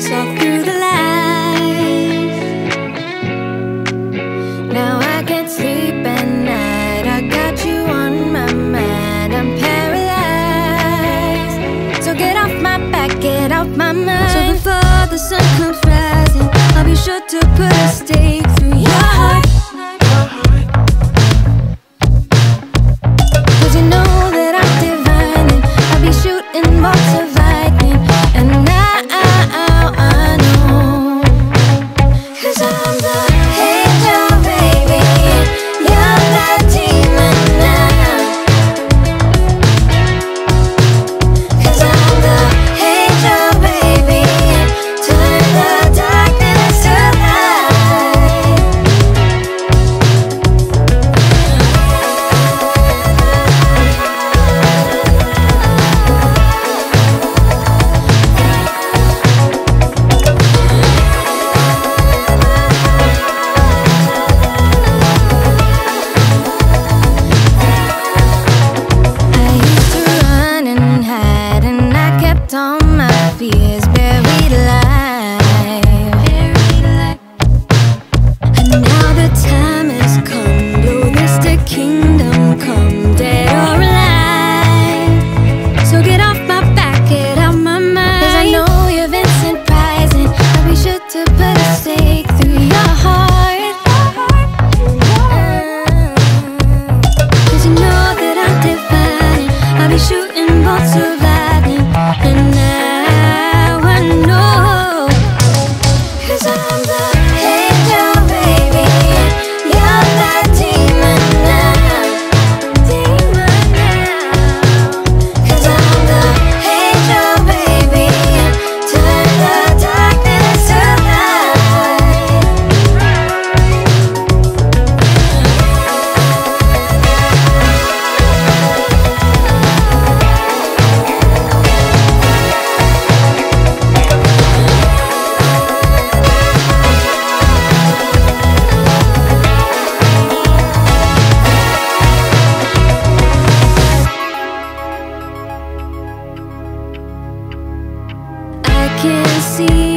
I saw through the lies. Now I can't sleep at night. I got you on my mind. I'm paralyzed. So get off my back, get off my mind. So before the sun comes rising, I'll be sure to put a stake through your heart. See